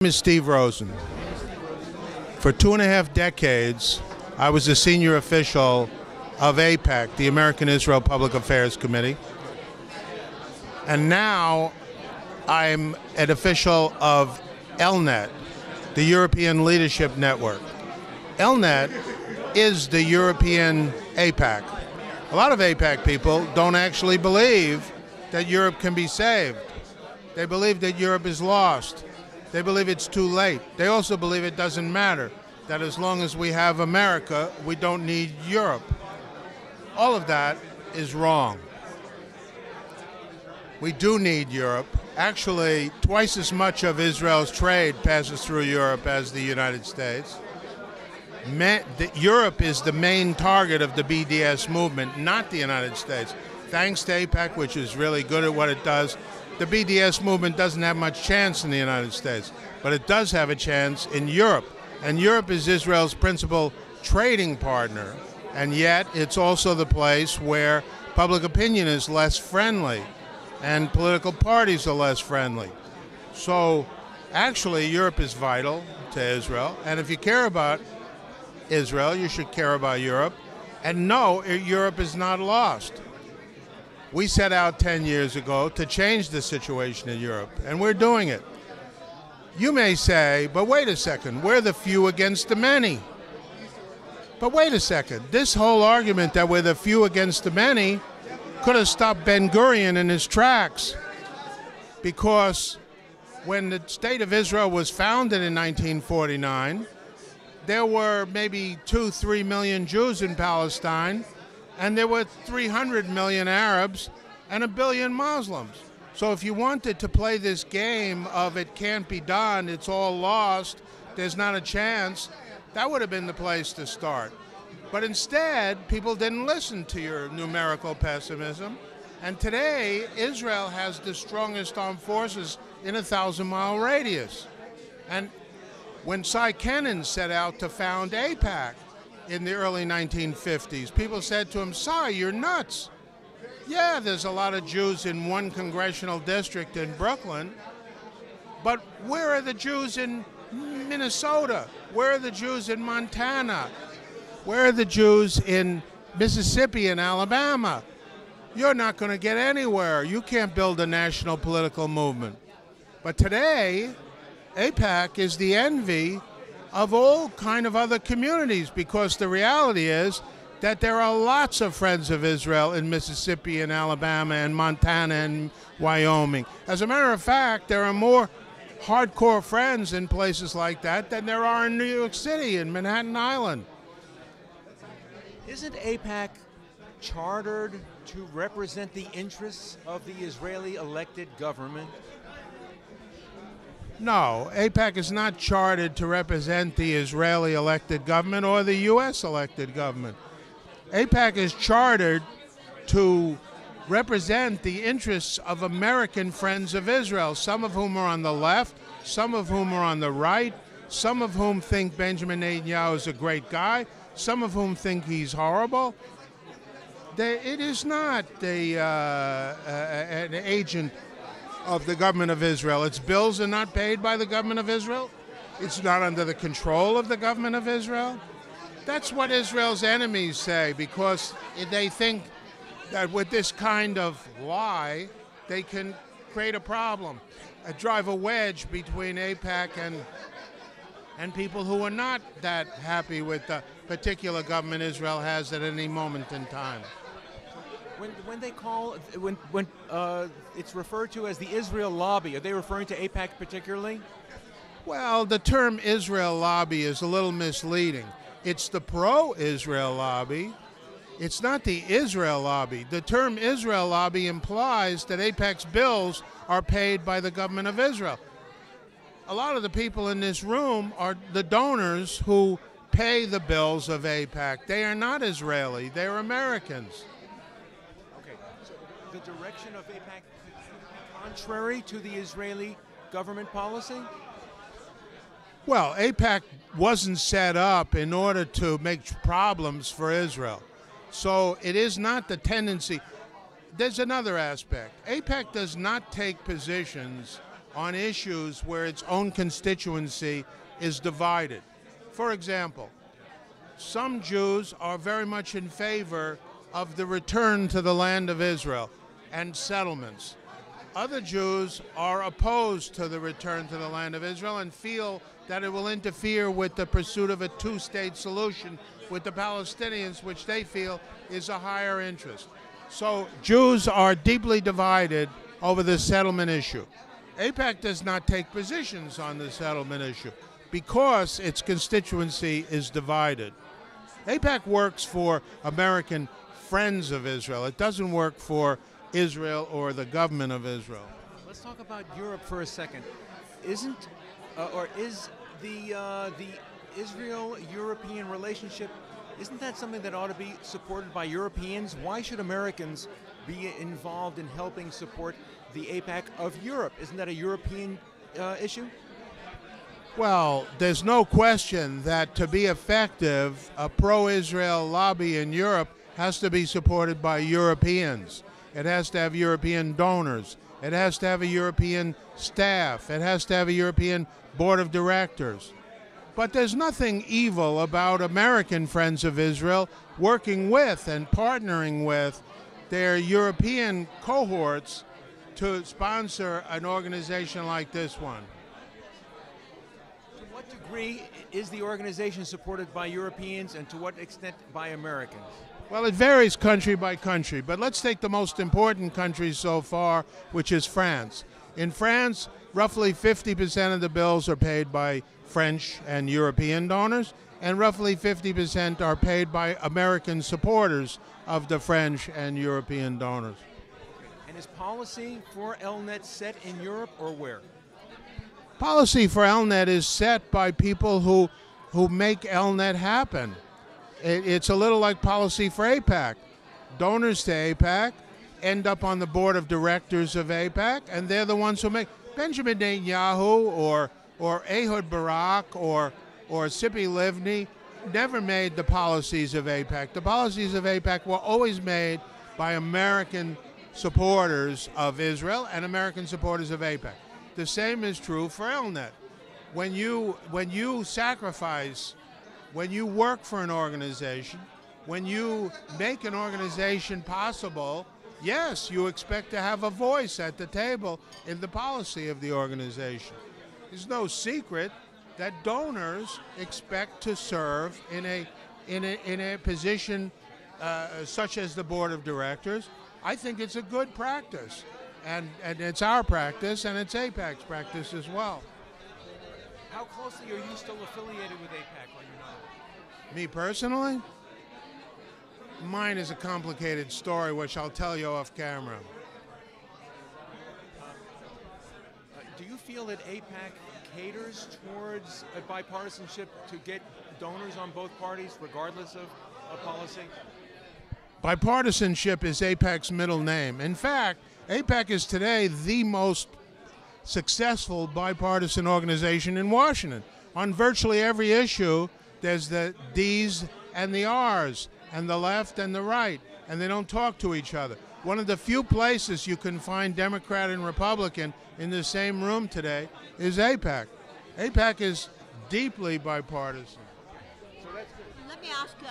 My name is Steve Rosen. For 2.5 decades, I was a senior official of AIPAC, the American-Israel Public Affairs Committee. And now I'm an official of ELNET, the European Leadership Network. ELNET is the European AIPAC. A lot of AIPAC people don't actually believe that Europe can be saved. They believe that Europe is lost. They believe it's too late. They also believe it doesn't matter, that as long as we have America, we don't need Europe. All of that is wrong. We do need Europe. Actually, twice as much of Israel's trade passes through Europe as the United States. Europe is the main target of the BDS movement, not the United States. Thanks to AIPAC, which is really good at what it does, the BDS movement doesn't have much chance in the United States, but it does have a chance in Europe. And Europe is Israel's principal trading partner, and yet it's also the place where public opinion is less friendly and political parties are less friendly. So actually Europe is vital to Israel, and if you care about Israel, you should care about Europe. And no, Europe is not lost. We set out 10 years ago to change the situation in Europe, and we're doing it. You may say, but wait a second, we're the few against the many. But wait a second, this whole argument that we're the few against the many could have stopped Ben-Gurion in his tracks, because when the state of Israel was founded in 1949, there were maybe 2–3 million Jews in Palestine, and there were 300 million Arabs and 1 billion Muslims. So if you wanted to play this game of it can't be done, it's all lost, there's not a chance, that would have been the place to start. But instead, people didn't listen to your numerical pessimism. And today, Israel has the strongest armed forces in a 1,000-mile radius. And when Cy Kennan set out to found AIPAC, in the early 1950s, people said to him, "Cy, you're nuts. Yeah, there's a lot of Jews in one congressional district in Brooklyn, but where are the Jews in Minnesota? Where are the Jews in Montana? Where are the Jews in Mississippi and Alabama? You're not going to get anywhere. You can't build a national political movement." But today, AIPAC is the envy of all kind of other communities, because the reality is that there are lots of friends of Israel in Mississippi and Alabama and Montana and Wyoming. As a matter of fact, there are more hardcore friends in places like that than there are in New York City and Manhattan Island. Isn't AIPAC chartered to represent the interests of the Israeli elected government? No, AIPAC is not chartered to represent the Israeli elected government or the U.S. elected government. AIPAC is chartered to represent the interests of American friends of Israel, some of whom are on the left, some of whom are on the right, some of whom think Benjamin Netanyahu is a great guy, some of whom think he's horrible. It is not an agent of the government of Israel. Its bills are not paid by the government of Israel. It's not under the control of the government of Israel. That's what Israel's enemies say, because they think that with this kind of lie, they can create a problem, drive a wedge between AIPAC and people who are not that happy with the particular government Israel has at any moment in time. When it's referred to as the Israel lobby, are they referring to AIPAC particularly? Well, the term Israel lobby is a little misleading. It's the pro-Israel lobby. It's not the Israel lobby. The term Israel lobby implies that AIPAC's bills are paid by the government of Israel. A lot of the people in this room are the donors who pay the bills of AIPAC. They are not Israeli. They are Americans. The direction of AIPAC contrary to the Israeli government policy? Well, AIPAC wasn't set up in order to make problems for Israel. So it is not the tendency. There's another aspect. AIPAC does not take positions on issues where its own constituency is divided. For example, some Jews are very much in favor of the return to the land of Israel and settlements. Other Jews are opposed to the return to the land of Israel and feel that it will interfere with the pursuit of a two-state solution with the Palestinians, which they feel is a higher interest. So Jews are deeply divided over the settlement issue. AIPAC does not take positions on the settlement issue because its constituency is divided. AIPAC works for American friends of Israel. It doesn't work for Israel or the government of Israel. Let's talk about Europe for a second. Isn't or is the Israel-European relationship, isn't that something that ought to be supported by Europeans? Why should Americans be involved in helping support the AIPAC of Europe? Isn't that a European issue? Well, there's no question that to be effective, a pro-Israel lobby in Europe has to be supported by Europeans. It has to have European donors. It has to have a European staff. It has to have a European board of directors. But there's nothing evil about American friends of Israel working with and partnering with their European cohorts to sponsor an organization like this one. To what degree is the organization supported by Europeans and to what extent by Americans? Well, it varies country by country, but let's take the most important country so far, which is France. In France, roughly 50% of the bills are paid by French and European donors, and roughly 50% are paid by American supporters of the French and European donors. And is policy for ELNET set in Europe or where? Policy for ELNET is set by people who make ELNET happen. It's a little like policy for AIPAC. Donors to AIPAC end up on the board of directors of AIPAC, and they're the ones who make. Benjamin Netanyahu or Ehud Barak or Sipi Livni never made the policies of AIPAC. The policies of AIPAC were always made by American supporters of Israel and American supporters of AIPAC. The same is true for ELNET. When you sacrifice, when you work for an organization, when you make an organization possible, yes, you expect to have a voice at the table in the policy of the organization. It's no secret that donors expect to serve in a position such as the board of directors. I think it's a good practice, and it's our practice, and it's AIPAC's practice as well. How closely are you still affiliated with AIPAC? Me personally? Mine is a complicated story, which I'll tell you off camera. Do you feel that AIPAC caters towards a bipartisanship to get donors on both parties, regardless of a policy? Bipartisanship is AIPAC's middle name. In fact, AIPAC is today the most successful bipartisan organization in Washington. On virtually every issue, there's the D's and the R's, and the left and the right, and they don't talk to each other. One of the few places you can find Democrat and Republican in the same room today is AIPAC. AIPAC is deeply bipartisan. So that's good. Let me ask